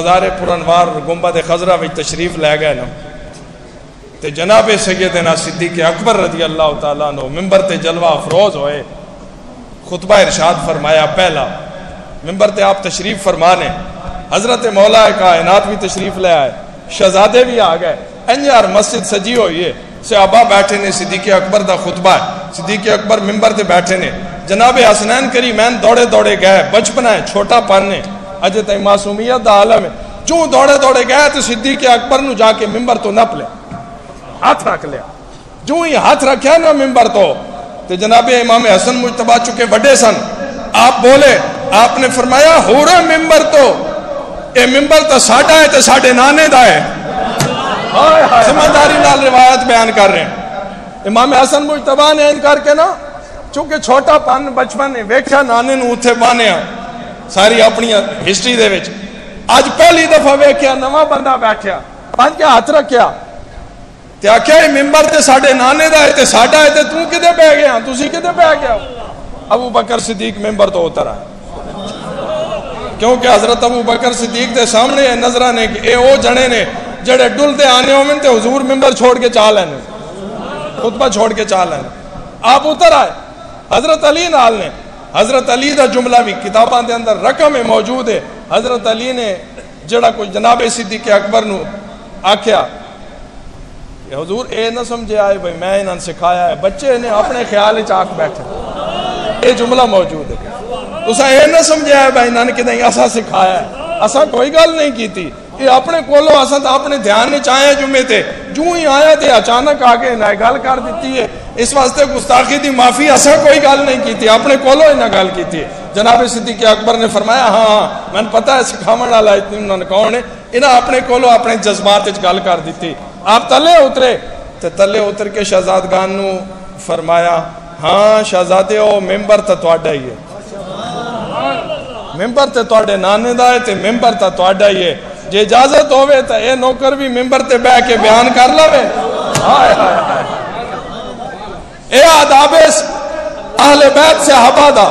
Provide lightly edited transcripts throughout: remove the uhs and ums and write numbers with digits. मज़ार पुरनवार गुंबद खजरा में तशरीफ लै गए ना तो जनाब सैयदना सिद्दीक़ अकबर रजी अल्लाह तआला अन्हु मिंबर ते जलवा अफरोज होए। खुतबा इरशाद फरमाया, पहला मिंबर ते आप तशरीफ फरमा ने हजरत मौला कायनात भी तशरीफ ले आए, शहजादे भी आ गए, अंजार मस्जिद सजी हुई है, सहाबा बैठे ने, सिद्दीक़ अकबर दा खुतबा है, सिद्दीक़ अकबर मिंबर ते बैठे ने, जनाबे हसनैन करीमैन दौड़े दौड़े गए, बचपना है छोटा पन है अजे ताई मासूमियत दा आलम है, जो दौड़े दौड़े गए तो सिद्दीक़ अकबर नू जाके मिंबर तो नप लिया, हाथ रख लिया, जो ही हाथ रखा ना मिंबर तो जनाबे इमाम हसन मुजतबा चुके बड़े सन, आप बोले, आपने फरमाया होरा मिंबर तो ये मिंबर तो साडा है तो साडे नाने दा है। समझदारी नाल रिवायत बयान कर रहे हैं। इमाम हसन मुजतबा ने करके ना चूंकि छोटा पन बचपन ने वेख्या नाने नू उत्थे बान्हिया, सारी अपनी हिस्ट्री दे विच अज पहली दफा वेख्या नवा बंदा बैठा बन के हाथ रखिया ते आख्या मिंबर ते साडे नाने दा है ते साडा है ते तू किदे पै गया, तुसी किदे पै गया। अबू बकर सिद्दीक मिंबर तो उतरा क्योंकि हजरत अबू बकर सिद्दीक के सामने नजर ने ये वो जने ने जड़े डुलते आने होवे ते हुजूर मिंबर छोड़ के चा लैने, खुतबा छोड़ के चा लैने। आप उतर आए हजरत अली नाल ने, हजरत अली का जुमला भी किताबों के अंदर रकम है मौजूद है। हजरत अली ने जड़ा कोई जनाब सिद्दीक अकबर नू आख्या हुजूर ये ना समझे आए भाई मैं इन्होंने सिखाया है, बच्चे ने अपने ख्याल आख बैठे, ये जुमला मौजूद है। तुसा ये ना समझाया भाई इन्होंने कि असा सिखाया, असा कोई गल नहीं की थी। ये अपने कोलो असा तो अपने ध्यान नहीं चाहे, जुमे ते जू ही आया तो अचानक आके इन्हें गल कर दी है। इस वास्ते गुस्ताखी की माफी, असा कोई गल नहीं की थी, अपने कोलो इन्हें गल की थी। जनाब सिद्दीक़ अकबर ने फरमाया हाँ मैंने पता है सिखाव वाला इन्होंने कौन है, इन्हें अपने कोलो अपने जज्बात गल कर दी। आप तले उतरे तो तले उतर के शहजादगान नू फरमाया हाँ शहजादे ओ मैंबर तो तुहाडा ही है, मेंबर ते तुहाडे नाने दा है ते मेंबर ता तुहाडा ही है, जे इजाजत होवे ता ए नौकर भी मेंबर ते बैठ के बयान कर लवे। हाय हाय हाय, ए आदाब अहले बैत सहाबा दा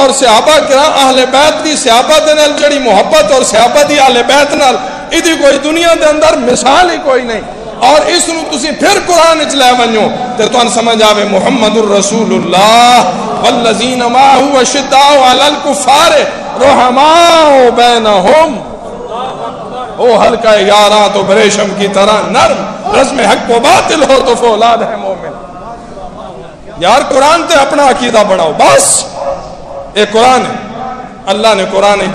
और सहाबा किराम अहले बैत दी सहाबा दे नाल जड़ी मोहब्बत और सहाबा दी अहले बैत नाल इदी कोई दुनिया दे अंदर मिसाल ही कोई नहीं। और इस नू तुसी फिर कुरान च लै वणो ते तुहानू समझ आवे मुहम्मदुर रसूलुल्लाह वल्लज़ीन माहू वशिद्दाउ अलल कुफ़ार रहमाउ बैनहुम। ओ हल्का यारा तो बरेशम की तरह नरम, रस्म हक को बातिल हो तो फौलाद है मोमिन। यार कुरान ते अपना अकीदा बढ़ाओ, बस ये कुरान है, अल्लाह ने कुरान